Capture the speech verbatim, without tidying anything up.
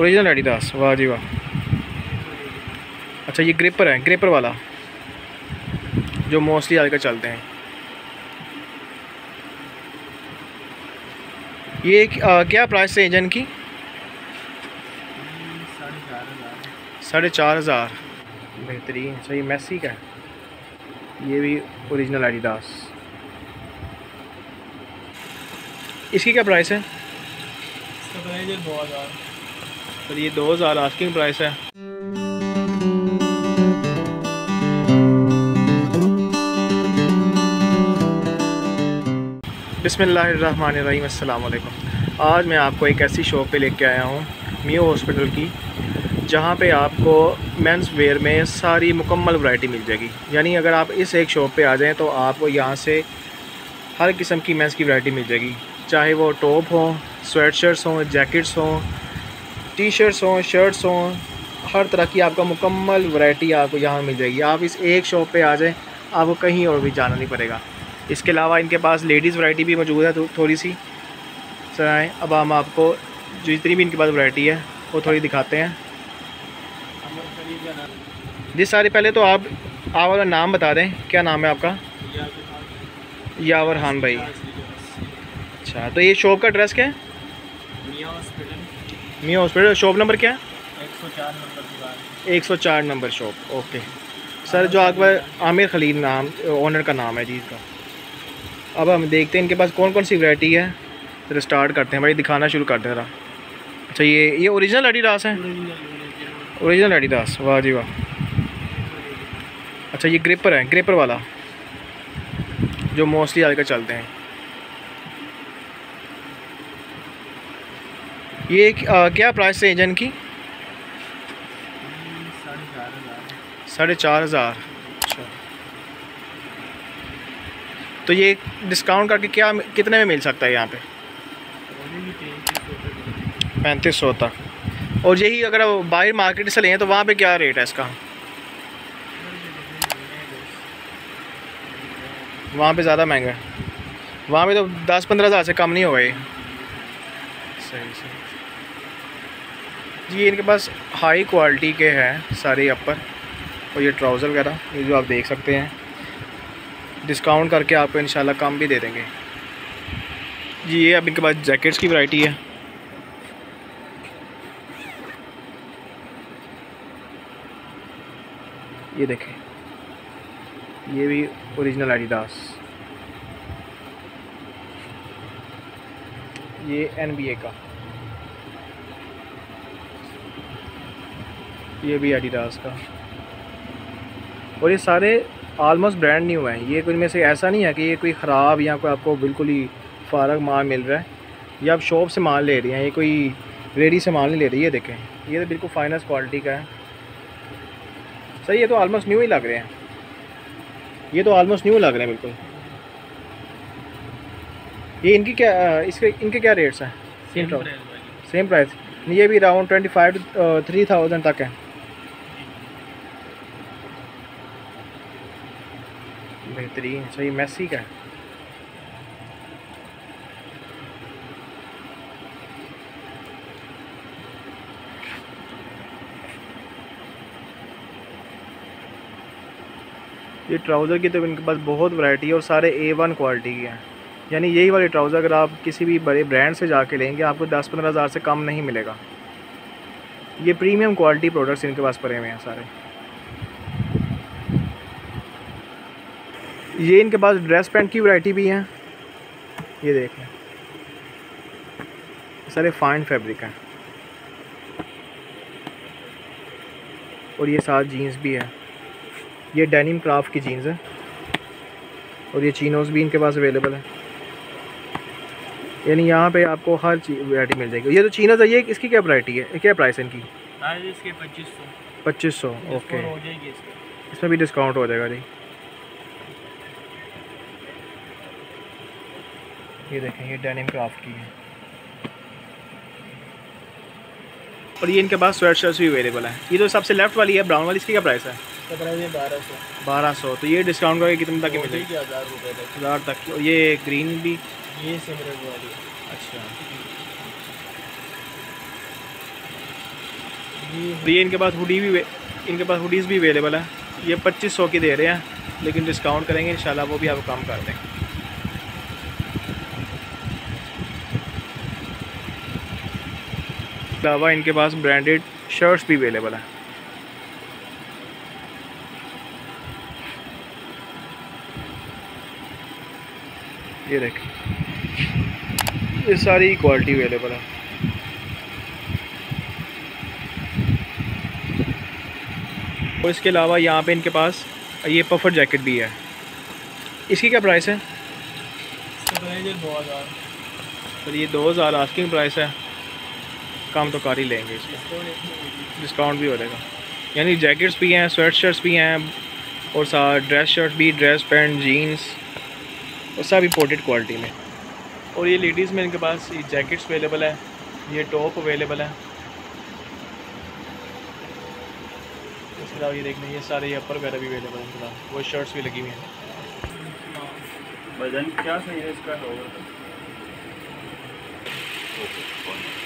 Original Adidas, वाह जी वाह। अच्छा ये ग्रिपर है, ग्रिपर वाला जो मोस्टली आजकल चलते हैं। ये आ, क्या प्राइस है इंजन की? साढ़े चार हज़ार, बेहतरीन। सही मैसी का है, ये भी ओरिजिनल एडिडास। इसकी क्या प्राइस है? दो हज़ार पर, ये दो हज़ार आस्किंग प्राइस है। बिस्मिल्लाहिर्रहमानिर्रहीम, अस्सलाम वालेकुम। आज मैं आपको एक ऐसी शॉप पे लेके आया हूँ मिया हॉस्पिटल की, जहाँ पे आपको मेंस वेयर में सारी मुकम्मल वैरायटी मिल जाएगी। यानी अगर आप इस एक शॉप पे आ जाएं तो आपको यहाँ से हर किस्म की मेंस की वैरायटी मिल जाएगी, चाहे वो टॉप हों, स्वेट शर्ट्स हों, जैकेट्स हों, टी शर्ट्स हों, शर्ट्स हों, हर तरह की आपका मुकम्मल वैरायटी आपको यहाँ मिल जाएगी। आप इस एक शॉप पर आ जाएँ, आपको कहीं और भी जाना नहीं पड़ेगा। इसके अलावा इनके पास लेडीज़ वैरायटी भी मौजूद है तो थोड़ी सी सर आएँ। अब हम आपको जो जितनी भी इनके पास वैरायटी है वो थोड़ी दिखाते हैं। जी सारे, पहले तो आप आप अपना नाम बता दें, क्या नाम है आपका? यावर खान भाई। अच्छा, तो ये शॉप का एड्रेस क्या है? Miya hospital. Miya hospital, shop number क्या है? एक सौ चार नंबर। एक सौ चार नंबर शॉप, ओके सर। जो आपका आमिर खलील नाम, ओनर का नाम है जी इसका। अब हम देखते हैं इनके पास कौन कौन सी वैरायटी है, फिर स्टार्ट करते हैं भाई, दिखाना शुरू करते हैं। अच्छा ये ये ओरिजिनल एडिडास है, ओरिजिनल एडिडास, वाह जी वाह। अच्छा ये ग्रिपर है, ग्रिपर वाला जो मोस्टली आजकल चलते हैं। ये आ, क्या प्राइस है इंजन की? साढ़े चार हज़ार। तो ये डिस्काउंट करके क्या कितने में मिल सकता है यहाँ पे? पैंतीस सौ तक। और यही अगर बाहर मार्केट से लें तो वहाँ पे क्या रेट है इसका? वहाँ पे ज़्यादा महंगा है, वहाँ पे तो दस पंद्रह हज़ार से कम नहीं होगा ये। सही सही जी, इनके पास हाई क्वालिटी के हैं सारे अपर और ये ट्राउज़र वगैरह, ये जो आप देख सकते हैं। डिस्काउंट करके आपको इंशाल्लाह कम भी दे देंगे जी। ये अब इनके पास जैकेट्स की वैरायटी है। ये देखें, ये भी ओरिजिनल एडिडास। ये एन बी ए का, ये भी एडिडास का। और ये सारे ऑलमोस्ट ब्रांड न्यू हैं। ये कुछ में से ऐसा नहीं है कि ये कोई ख़राब या कोई आपको बिल्कुल ही फारग माल मिल रहा है, या आप शॉप से माल ले रही हैं, ये कोई रेडी से माल नहीं ले रही है। ये देखें, ये तो बिल्कुल फाइनेंस क्वालिटी का है। सही, ये तो ऑलमोस्ट न्यू ही लग रहे हैं, ये तो ऑलमोस्ट न्यू लग रहे हैं बिल्कुल। ये इनकी क्या इसके इनके क्या रेट्स हैं? Same price, same price. ये भी around twenty five three thousand तक है। बेहतरीन। सही मैसी का है, ये ट्राउज़र की तो इनके पास बहुत वैरायटी है और सारे ए वन क्वालिटी के हैं। यानी यही वाले ट्राउज़र अगर आप किसी भी बड़े ब्रांड से जाके लेंगे आपको दस पंद्रह हज़ार से कम नहीं मिलेगा। ये प्रीमियम क्वालिटी प्रोडक्ट्स इनके पास पड़े हुए हैं सारे। ये इनके पास ड्रेस पैंट की वैरायटी भी है। ये देख लें, सारे फाइन फैब्रिक हैं। और ये साथ जीन्स भी है, ये डेनिम क्राफ्ट की जीन्स है। और ये चीनोज़ भी इनके पास अवेलेबल है। यानी यहाँ पे आपको हर वैरायटी मिल जाएगी। ये तो चीनोज़ है, ये इसकी क्या वैरायटी है, क्या प्राइस है इनकी? इसके पच्चीस सौ पच्चीस सौ ओके, इसमें भी डिस्काउंट हो जाएगा जी। ये देखें, ये डेनिम क्राफ्ट की है। और ये इनके पास स्वेट शर्ट्स भी अवेलेबल है। ये तो सबसे लेफ्ट वाली है, ब्राउन वाली, इसकी क्या प्राइस है? बारह सौ बारह सौ। तो ये डिस्काउंट करके कितने तक मिल जाएगी? हज़ार तक। और ये ग्रीन भी, ये सिमरन वाली। अच्छा और ये इनके पास हुडी भी इनके पास हुडीज़ भी अवेलेबल है। ये पच्चीस सौ की दे रहे हैं लेकिन डिस्काउंट करेंगे इंशाल्लाह, वो भी आपको कम कर देंगे। अलावा इनके पास ब्रांडेड शर्ट्स भी अवेलेबल है। ये देखिए, ये सारी क्वालिटी अवेलेबल है। और इसके अलावा यहाँ पे इनके पास ये पफर जैकेट भी है। इसकी क्या प्राइस है? दो हज़ार। तो ये दो हज़ार आस्किंग प्राइस है, काम तो कर ही लेंगे इसको, डिस्काउंट भी हो जाएगा। यानी जैकेट्स भी हैं, स्वेट शर्ट्स भी हैं और साथ ड्रेस शर्ट भी, ड्रेस पैंट, जीन्स और सब इंपोर्टेड क्वालिटी में। और ये लेडीज़ में इनके पास ये जैकेट्स अवेलेबल है, ये टॉप अवेलेबल है। इसके अलावा ये देखने ये सारे अपर वगैरह भी अवेलेबल हैं, इनके वो शर्ट्स भी लगी हुई हैं। वजन क्या सही है इसका?